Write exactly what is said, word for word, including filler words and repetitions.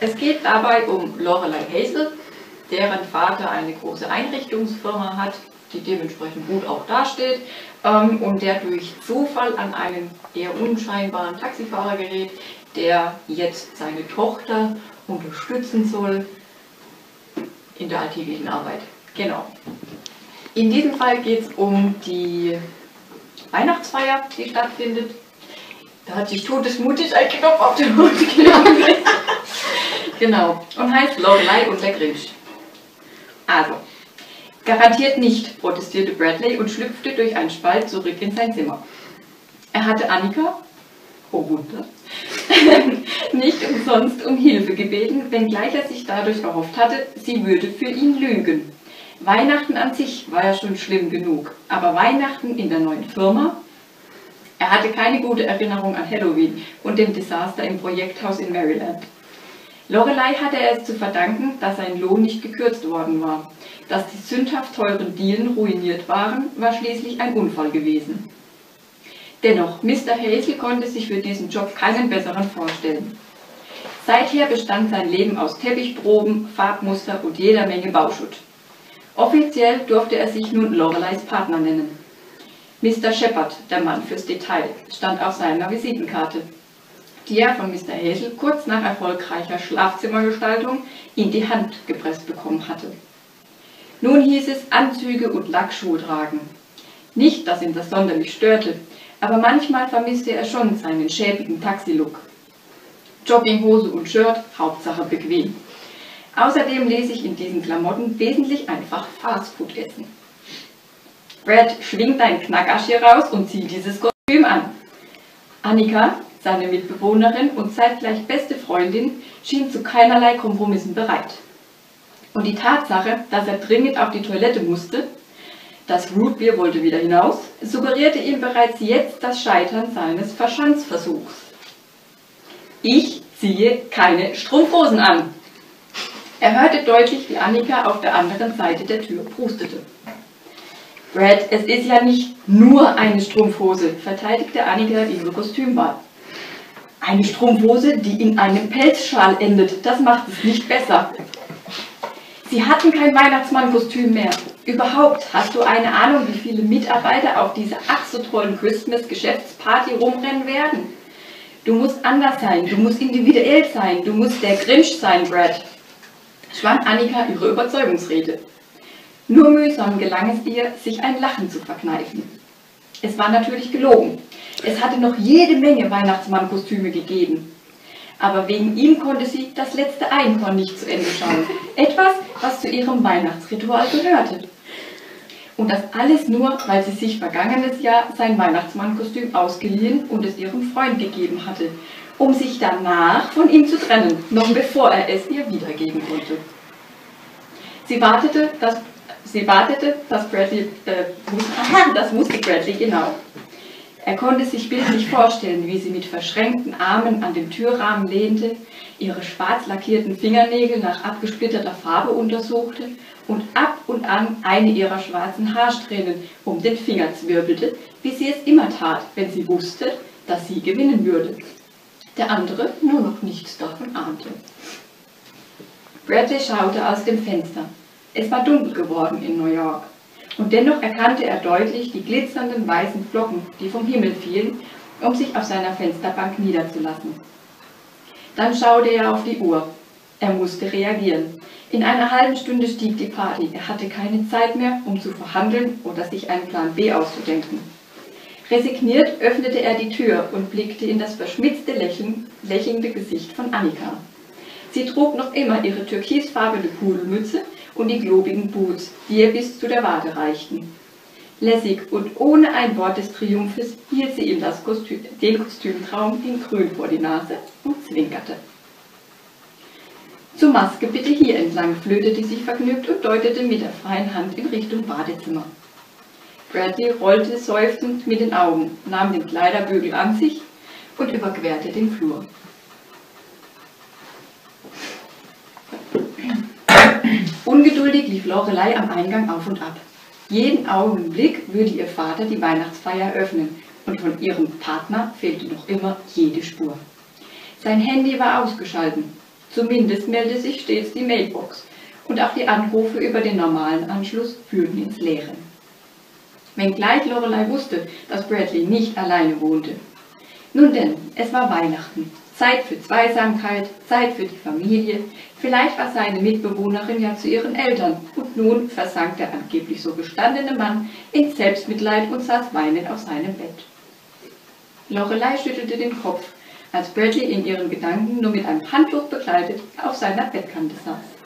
Es geht dabei um Lorelei Hazel, deren Vater eine große Einrichtungsfirma hat, die dementsprechend gut auch dasteht ähm, und der durch Zufall an einen eher unscheinbaren Taxifahrer gerät, der jetzt seine Tochter unterstützen soll in der alltäglichen Arbeit. Genau. In diesem Fall geht es um die Weihnachtsfeier, die stattfindet. Da hat sich todesmutig ein Knopf auf den Hut genommen. Genau, und heißt Lorelei und der Grinch. Also, garantiert nicht, protestierte Bradley und schlüpfte durch einen Spalt zurück in sein Zimmer. Er hatte Annika, oh Wunder, nicht umsonst um Hilfe gebeten, wenngleich er sich dadurch erhofft hatte, sie würde für ihn lügen. Weihnachten an sich war ja schon schlimm genug, aber Weihnachten in der neuen Firma? Er hatte keine gute Erinnerung an Halloween und dem Desaster im Projekthaus in Maryland. Lorelei hatte es zu verdanken, dass sein Lohn nicht gekürzt worden war. Dass die sündhaft teuren Dielen ruiniert waren, war schließlich ein Unfall gewesen. Dennoch, Mister Hazel konnte sich für diesen Job keinen besseren vorstellen. Seither bestand sein Leben aus Teppichproben, Farbmuster und jeder Menge Bauschutt. Offiziell durfte er sich nun Loreleis Partner nennen. Mister Shepard, der Mann fürs Detail, stand auf seiner Visitenkarte, die er von Mister Hazel kurz nach erfolgreicher Schlafzimmergestaltung in die Hand gepresst bekommen hatte. Nun hieß es Anzüge und Lackschuhe tragen. Nicht, dass ihn das sonderlich störte, aber manchmal vermisste er schon seinen schäbigen Taxilook. Jogginghose und Shirt, Hauptsache bequem. Außerdem ließ sich in diesen Klamotten wesentlich einfach Fastfood essen. Brad, schwing deinen Knackasch hier raus und zieh dieses Kostüm an. Annika, seine Mitbewohnerin und zeitgleich beste Freundin, schien zu keinerlei Kompromissen bereit. Und die Tatsache, dass er dringend auf die Toilette musste, das Rootbeer wollte wieder hinaus, suggerierte ihm bereits jetzt das Scheitern seines Verschanzversuchs. Ich ziehe keine Strumpfhosen an. Er hörte deutlich, wie Annika auf der anderen Seite der Tür prustete. Brad, es ist ja nicht nur eine Strumpfhose, verteidigte Annika ihre Kostümwahl. Eine Strumpfhose, die in einem Pelzschal endet, das macht es nicht besser. Sie hatten kein Weihnachtsmannkostüm mehr. Überhaupt, hast du eine Ahnung, wie viele Mitarbeiter auf dieser ach so tollen Christmas-Geschäftsparty rumrennen werden? Du musst anders sein, du musst individuell sein, du musst der Grinch sein, Brad, schwang Annika ihre Überzeugungsrede. Nur mühsam gelang es ihr, sich ein Lachen zu verkneifen. Es war natürlich gelogen. Es hatte noch jede Menge Weihnachtsmannkostüme gegeben. Aber wegen ihm konnte sie das letzte Einkorn nicht zu Ende schauen. Etwas, was zu ihrem Weihnachtsritual gehörte. Und das alles nur, weil sie sich vergangenes Jahr sein Weihnachtsmannkostüm ausgeliehen und es ihrem Freund gegeben hatte, um sich danach von ihm zu trennen, noch bevor er es ihr wiedergeben konnte. Sie wartete, dass Sie wartete, dass Bradley, äh, aha, das wusste Bradley genau. Er konnte sich bildlich vorstellen, wie sie mit verschränkten Armen an den Türrahmen lehnte, ihre schwarz lackierten Fingernägel nach abgesplitterter Farbe untersuchte und ab und an eine ihrer schwarzen Haarsträhnen um den Finger zwirbelte, wie sie es immer tat, wenn sie wusste, dass sie gewinnen würde. Der andere nur noch nichts davon ahnte. Bradley schaute aus dem Fenster. Es war dunkel geworden in New York und dennoch erkannte er deutlich die glitzernden weißen Flocken, die vom Himmel fielen, um sich auf seiner Fensterbank niederzulassen. Dann schaute er auf die Uhr. Er musste reagieren. In einer halben Stunde stieg die Party. Er hatte keine Zeit mehr, um zu verhandeln oder sich einen Plan B auszudenken. Resigniert öffnete er die Tür und blickte in das verschmitzte, lächelnde Gesicht von Annika. Sie trug noch immer ihre türkisfarbene Pudelmütze und die globigen Boots, die ihr bis zu der Wade reichten. Lässig und ohne ein Wort des Triumphes hielt sie ihm das Kostüm, den Kostümtraum in Grün vor die Nase und zwinkerte. Zur Maske bitte hier entlang, flötete sie vergnügt und deutete mit der freien Hand in Richtung Badezimmer. Bradley rollte seufzend mit den Augen, nahm den Kleiderbügel an sich und überquerte den Flur. Ungeduldig lief Lorelei am Eingang auf und ab. Jeden Augenblick würde ihr Vater die Weihnachtsfeier eröffnen und von ihrem Partner fehlte noch immer jede Spur. Sein Handy war ausgeschaltet Zumindest meldet sich stets die Mailbox und auch die Anrufe über den normalen Anschluss führten ins Leere. Wenngleich Lorelei wusste, dass Bradley nicht alleine wohnte. Nun denn, es war Weihnachten, Zeit für Zweisamkeit, Zeit für die Familie, vielleicht war seine Mitbewohnerin ja zu ihren Eltern und nun versank der angeblich so gestandene Mann in Selbstmitleid und saß weinend auf seinem Bett. Lorelei schüttelte den Kopf, als Bradley in ihren Gedanken nur mit einem Handtuch bekleidet auf seiner Bettkante saß.